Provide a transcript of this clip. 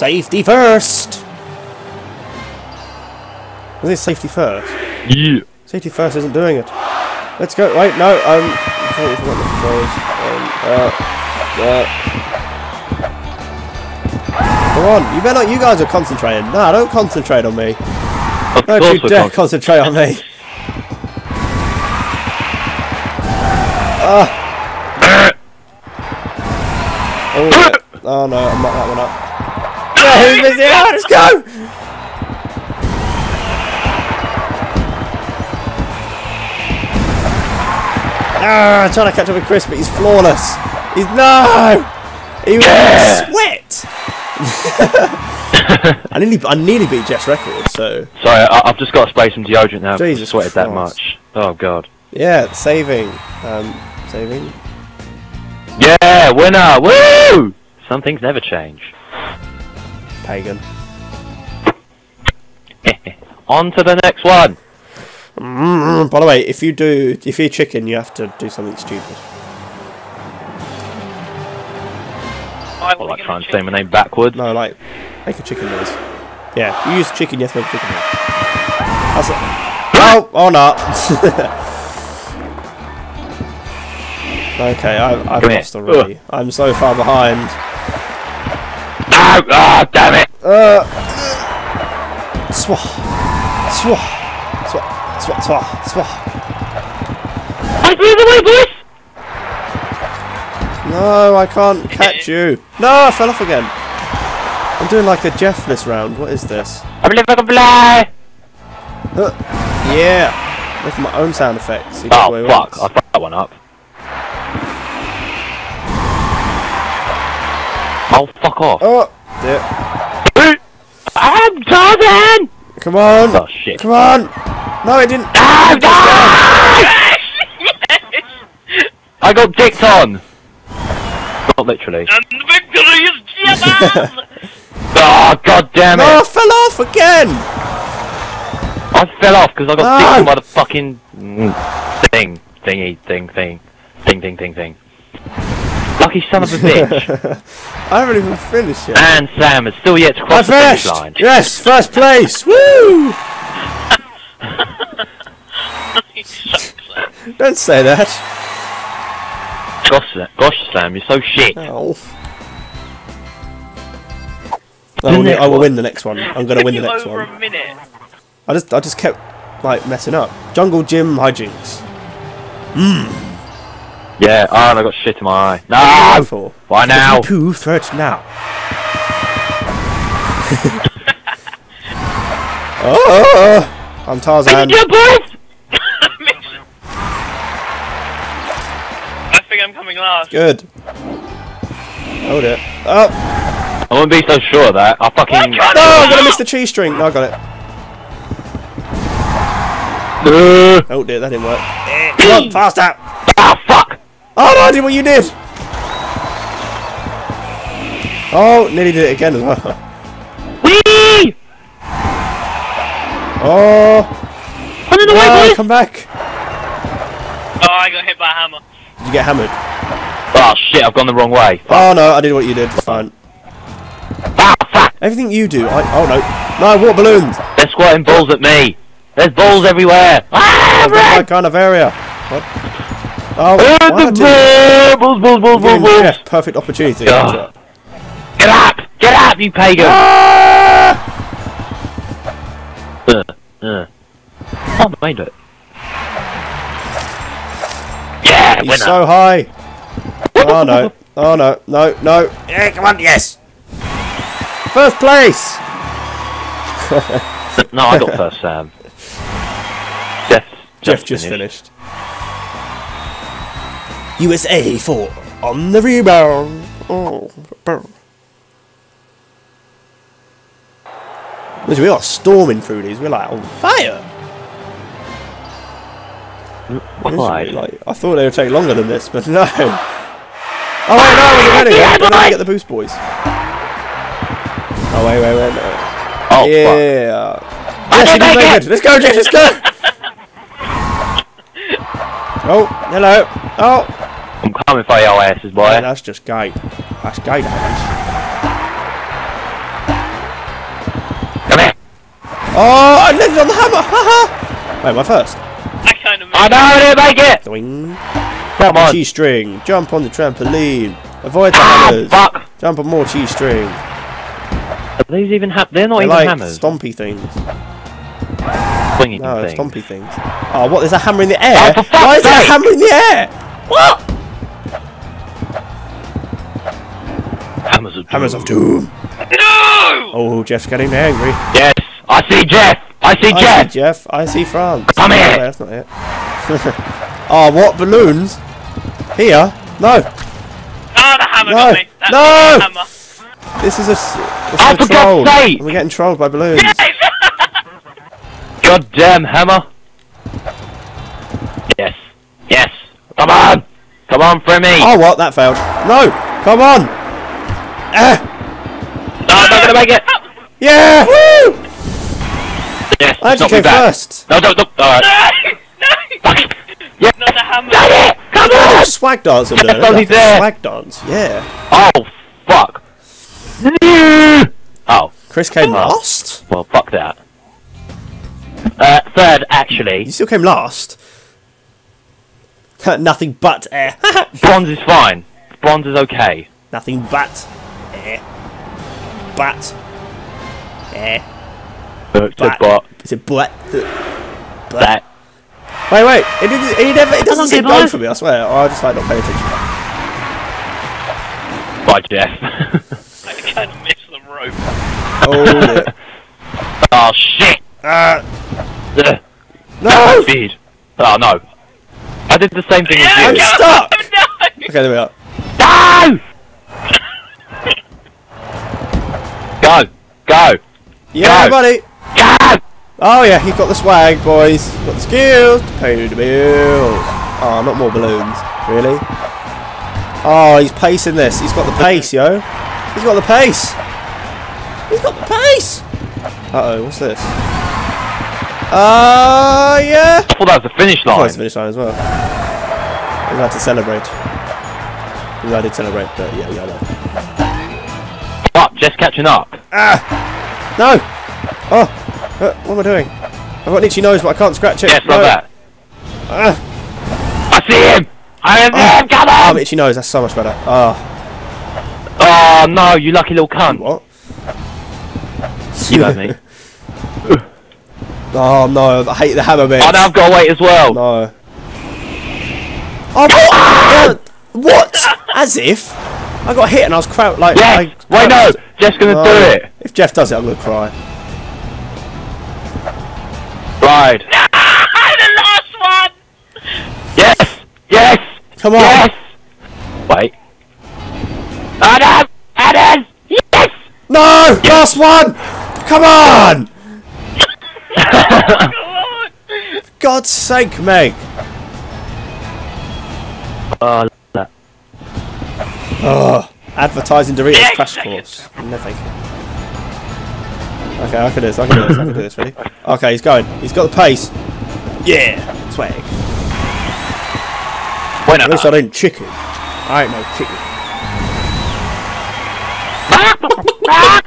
Safety first! Is it safety first? Yeah. Safety first isn't doing it. Let's go. Wait, no. I don't even want the controls. Come on. You better not. You guys are concentrating. Nah, don't concentrate on me. Don't you dare concentrate on me. Oh, oh no, I mucked that one up. Yeah, who missed it? Oh, let's go! Ah, I'm trying to catch up with Chris, but he's flawless. He's no! He was sweat! I nearly beat Jeff's record, so. Sorry, I've just got to spray some deodorant now. Jesus Christ. Sweated that much. Oh god. Yeah, saving. Saving. Yeah, winner! Woo! Some things never change. Pagan. On to the next one. By the way, if you're chicken, you have to do something stupid. Or like try and say my name backwards. No, like make a chicken noise. Yeah, if you use chicken, you have to make a chicken noise. That's it. Oh, or not. Okay, I've lost already. I'm so far behind. No! Ah, oh, damn it! Swah! Swah! Swah! Swah! Swah! Swah! I blew the way, boys! No, I can't catch you. No, I fell off again. I'm doing like a Jeff this round. What is this? I believe I can fly! Yeah! With my own sound effects. Oh, fuck! I fucked that one up. Oh, fuck off. Oh, yeah. I'm Tarzan! Come on! Oh, shit. Come on! No, I didn't. Ah, no! I got dicked on! Not literally. And the victory is Jeff's! Oh, god damn it! No, I fell off again! I fell off because I got dicked on by the fucking thing. Thingy. Lucky son of a bitch. I haven't even finished yet. And Sam is still yet to cross the finish line. Yes, first place. Woo! Don't say that. Gosh, Sam, you're so shit. Oh. I will win the next one. I'm gonna win the next one. Over a minute. I just kept like messing up. Jungle Gym hijinks. Mmm. Yeah, and I got shit in my eye. No! Why now? Poo threat now. Oh, I'm Tarzan. I think I'm coming last. Good. Hold it. Up. I wouldn't be so sure of that. I fucking. No, I'm gonna miss the cheese string. No, I got it. Oh dear, that didn't work. Come on, faster. Ah, fuck! Oh no, I did what you did! Oh, nearly did it again as well. Whee! Oh! No, come back! Oh, I got hit by a hammer. Did you get hammered? Oh shit, I've gone the wrong way. Oh no, I did what you did, it's fine. Ah, fuck! Everything you do, oh no. No, water balloons! They're squirting balls at me! There's balls everywhere! Ah, that's not my kind of area! What? Oh, balls. Yeah, perfect opportunity. Oh. Get up, you pagan! Ah! Oh, I made it. Yeah, he's so high. Oh no! Oh no! No! No! Yeah, come on! Yes! First place. No, I got first, Sam. Jeff just finished. USA for on the rebound. Oh, we are storming through these. We're like on fire. Why? Like, I thought they would take longer than this, but no. Oh wait, no, we're ready. Yeah, get the boost, boys. Oh wait. No. Oh yeah. Fuck. Yes, let's go, Jeff. Let's go. Oh, hello. Oh. I'm coming for your asses, boy. Yeah, that's just gay. That's gay, that is. Oh, I landed on the hammer! Haha! Wait, am I first? I kind of made it. I know, I didn't make it! Doing. Come on. Cheese string. Jump on the trampoline. Avoid the hammers. Fuck. Jump on more cheese string. Are these even hammers? They're not even like hammers. Stompy things. Swinging no, things. Stompy things. Oh, what? There's a hammer in the air? Oh, why is there a hammer in the air? What? Hammers of doom. Hammers of doom. No! Oh, Jeff's getting angry. Yes, I see Jeff. I see Jeff. I see France. Come here. No, that's not it. Oh, what balloons? Here? No. Oh, the hammer got me. That's the hammer. This is a. I forgot to say. We're getting trolled by balloons. Yes! God damn hammer. Yes. Yes. Come on. Come on, for me. Oh, what? That failed. No. Come on. No, I'm not gonna make it. Yeah. Woo! Yes. I had to go first. No, no, no. Alright. No. No. Yeah. Not the hammer. Damn it. Come on. Swag dance. Yes, there. Swag dance. Yeah. Oh, fuck. Oh. Chris came last? Well, fuck that. Third, actually. You still came last? Nothing but air. Bronze is fine. Bronze is okay. Nothing but air. But. Air. But. Is it black? Black. Wait, wait. It doesn't seem go for me, I swear. Or I just like not paying attention. Bye, Jeff. I kind of missed the rope. Oh, yeah. Oh, shit. No! Speed. Oh no! I did the same thing as you. I'm stuck. No. Okay, there we are. No! Go, go. Yeah, go. Buddy. Go! Oh yeah, he got the swag, boys. Got the skills to pay the bills. Oh, not more balloons, really. Oh, he's pacing this. He's got the pace, yo. He's got the pace. He's got the pace. Uh oh, what's this? Yeah! I thought that was the finish line. I thought it was the finish line as well. I had to celebrate. Because I did celebrate, but yeah, I know. What? Just catching up. Ah! No! Oh! What am I doing? I've got an itchy nose, but I can't scratch it. Yes, no. Love that. I see him! I have him! Come on! Oh, an itchy nose, that's so much better. Oh. Oh, no, you lucky little cunt. What? You got me. Oh no, I hate the hammer bit. Oh, now I've got to wait as well. No. Oh, what? As if I got hit and I was crouched like. Yeah. Wait, no. Jeff's gonna do it. If Jeff does it, I'm gonna cry. Ride. No, the last one. Yes. Yes. Come on. Yes. Wait. Adam. Adam. Yes. No. Yes. Last one. Come on. God's sake, mate! Oh, advertising Doritos Crash Course. No, thank you. Okay, I can do this. I can do this. Ready? Okay, he's going. He's got the pace. Yeah, swag. At least I didn't chicken. I ain't no chicken.